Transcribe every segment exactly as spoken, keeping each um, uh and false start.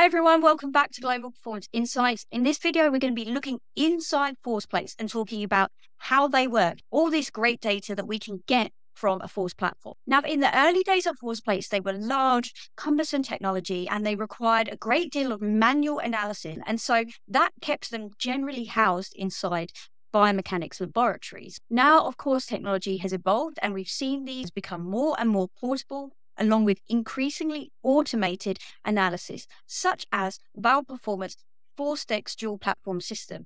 Hi everyone, welcome back to Global Performance Insights. In this video, we're going to be looking inside force plates and talking about how they work, all this great data that we can get from a force platform. Now, in the early days of force plates, they were large, cumbersome technology, and they required a great deal of manual analysis. And so that kept them generally housed inside biomechanics laboratories. Now, of course, technology has evolved and we've seen these become more and more portable, along with increasingly automated analysis, such as VALD Performance ForceDecks dual platform system.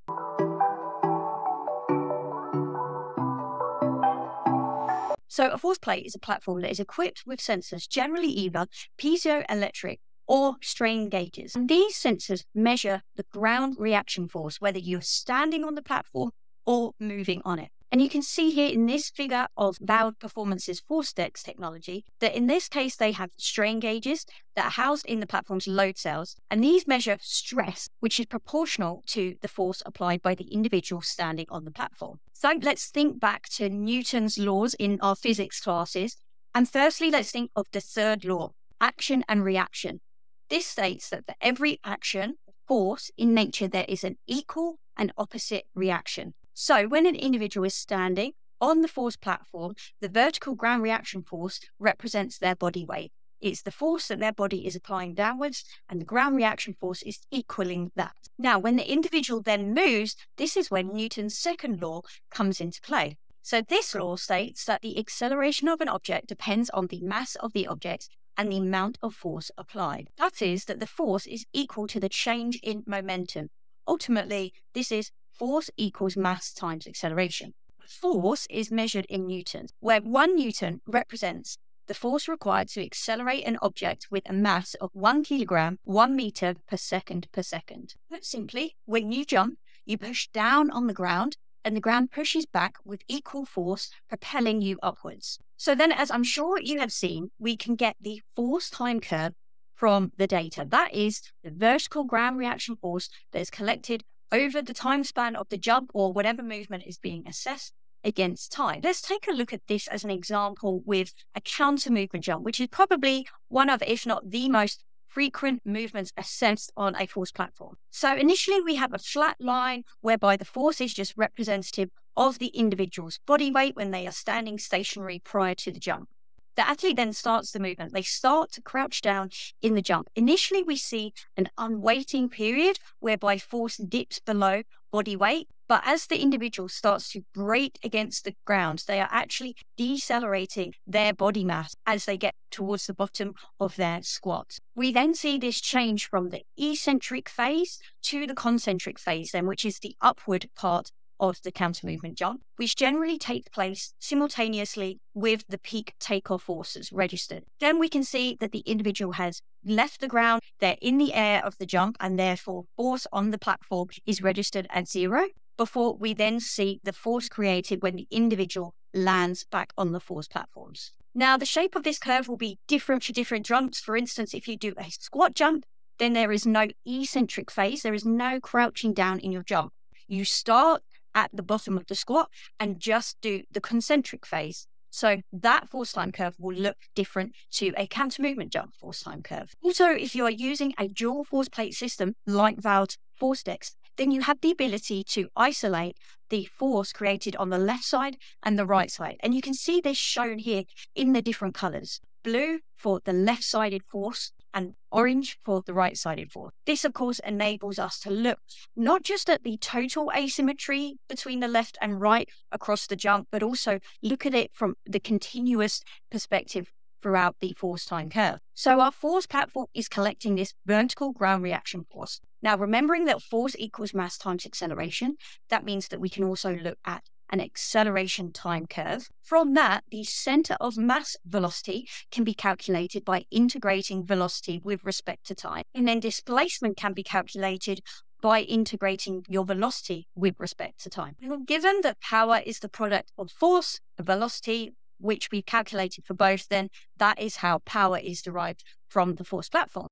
So a force plate is a platform that is equipped with sensors, generally either piezoelectric or strain gauges. And these sensors measure the ground reaction force, whether you're standing on the platform or moving on it. And you can see here in this figure of VALD Performance's ForceDecks technology that in this case they have strain gauges that are housed in the platform's load cells, and these measure stress, which is proportional to the force applied by the individual standing on the platform. So let's think back to Newton's laws in our physics classes, and firstly let's think of the third law, action and reaction. This states that for every action or force in nature there is an equal and opposite reaction. So when an individual is standing on the force platform, the vertical ground reaction force represents their body weight. It's the force that their body is applying downwards, and the ground reaction force is equaling that. Now, when the individual then moves, this is when Newton's second law comes into play. So this law states that the acceleration of an object depends on the mass of the object and the amount of force applied. That is, that the force is equal to the change in momentum. Ultimately, this is force equals mass times acceleration. Force is measured in newtons, where one newton represents the force required to accelerate an object with a mass of one kilogram, one meter per second per second. Put simply, when you jump, you push down on the ground, and the ground pushes back with equal force, propelling you upwards. So then, as I'm sure you have seen, we can get the force time curve from the data. That is the vertical ground reaction force that is collected over the time span of the jump or whatever movement is being assessed against time. Let's take a look at this as an example with a counter movement jump, which is probably one of, if not the most frequent movements assessed on a force platform. So initially we have a flat line whereby the force is just representative of the individual's body weight when they are standing stationary prior to the jump. The athlete then starts the movement. They start to crouch down in the jump. Initially, we see an unweighting period whereby force dips below body weight. But as the individual starts to grate against the ground, they are actually decelerating their body mass as they get towards the bottom of their squat. We then see this change from the eccentric phase to the concentric phase, then, which is the upward part of the counter movement jump, which generally takes place simultaneously with the peak takeoff forces registered. Then we can see that the individual has left the ground, they're in the air of the jump, and therefore force on the platform is registered at zero, before we then see the force created when the individual lands back on the force platforms. Now, the shape of this curve will be different for different jumps. For instance, if you do a squat jump, then there is no eccentric phase, there is no crouching down in your jump. You start at the bottom of the squat and just do the concentric phase. So that force time curve will look different to a counter movement jump force time curve. Also, if you are using a dual force plate system like VALD ForceDecks, then you have the ability to isolate the force created on the left side and the right side. And you can see this shown here in the different colors. Blue for the left-sided force and orange for the right-sided force. This, of course, enables us to look not just at the total asymmetry between the left and right across the jump, but also look at it from the continuous perspective throughout the force time curve. So our force platform is collecting this vertical ground reaction force. Now, remembering that force equals mass times acceleration, that means that we can also look at an acceleration time curve. From that, the center of mass velocity can be calculated by integrating velocity with respect to time. And then displacement can be calculated by integrating your velocity with respect to time. And given that power is the product of force, the velocity, which we've calculated for both, then that is how power is derived from the force platform.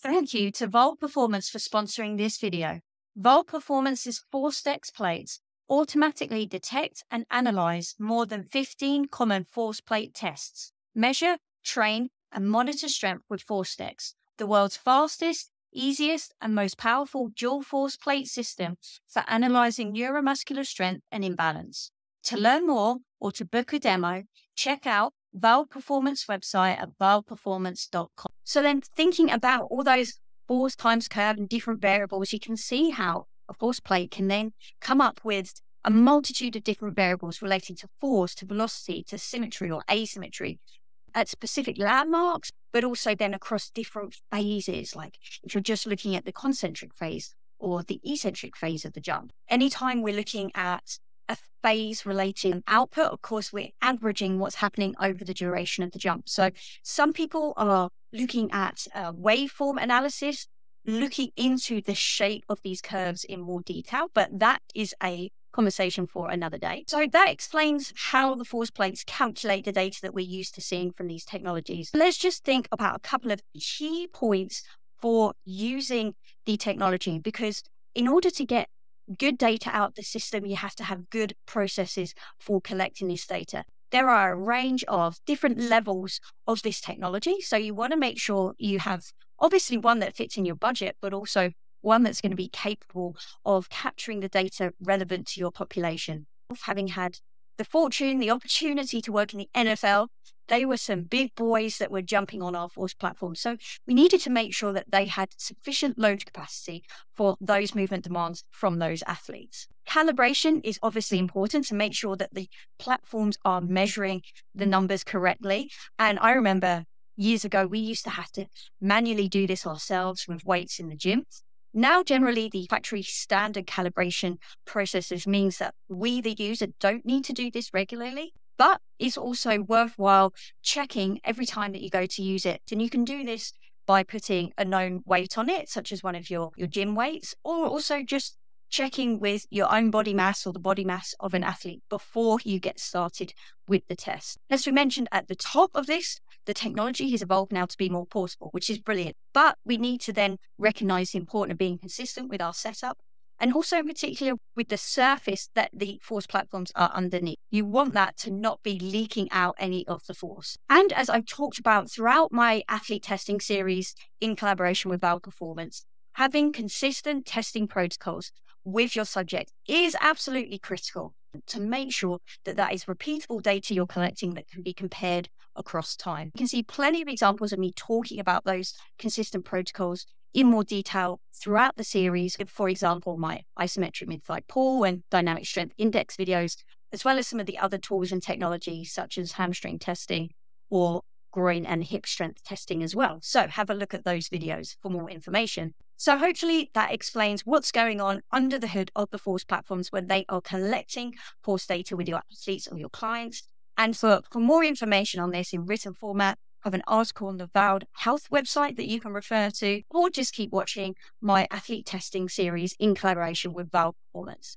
Thank you to VALD Performance for sponsoring this video. VALD Performance's ForceDecks plates automatically detect and analyze more than fifteen common force plate tests. Measure, train, and monitor strength with ForceDecks, the world's fastest, easiest and most powerful dual force plate system for analyzing neuromuscular strength and imbalance. To learn more or to book a demo, check out VALD Performance website at vald performance dot com. So then thinking about all those force times curve and different variables, you can see how a force plate can then come up with a multitude of different variables relating to force, to velocity, to symmetry or asymmetry at specific landmarks, but also then across different phases. Like if you're just looking at the concentric phase or the eccentric phase of the jump, anytime we're looking at a phase related output, of course, we're averaging what's happening over the duration of the jump. So some people are looking at uh, waveform analysis, looking into the shape of these curves in more detail, but that is a conversation for another day. So that explains how the force plates calculate the data that we're used to seeing from these technologies. Let's just think about a couple of key points for using the technology, because in order to get good data out of the system, you have to have good processes for collecting this data. There are a range of different levels of this technology. So you want to make sure you have obviously one that fits in your budget, but also one that's going to be capable of capturing the data relevant to your population. Having had the fortune, the opportunity to work in the N F L, they were some big boys that were jumping on our force platform. So we needed to make sure that they had sufficient load capacity for those movement demands from those athletes. Calibration is obviously important to make sure that the platforms are measuring the numbers correctly. And I remember years ago, we used to have to manually do this ourselves with weights in the gym. Now, generally, the factory standard calibration processes means that we, the user, don't need to do this regularly, but it's also worthwhile checking every time that you go to use it. And you can do this by putting a known weight on it, such as one of your, your gym weights, or also just checking with your own body mass or the body mass of an athlete before you get started with the test. As we mentioned at the top of this, the technology has evolved now to be more portable, which is brilliant. But we need to then recognize the importance of being consistent with our setup, and also in particular with the surface that the force platforms are underneath. You want that to not be leaking out any of the force. And as I've talked about throughout my athlete testing series in collaboration with VALD Performance, having consistent testing protocols with your subject is absolutely critical to make sure that that is repeatable data you're collecting that can be compared across time. You can see plenty of examples of me talking about those consistent protocols in more detail throughout the series. For example, my isometric mid-thigh pull and dynamic strength index videos, as well as some of the other tools and technologies such as hamstring testing or groin and hip strength testing as well. So have a look at those videos for more information. So hopefully that explains what's going on under the hood of the force platforms when they are collecting force data with your athletes or your clients. And for, for more information on this in written format, I have an article on the VALD Health website that you can refer to, or just keep watching my athlete testing series in collaboration with VALD Performance.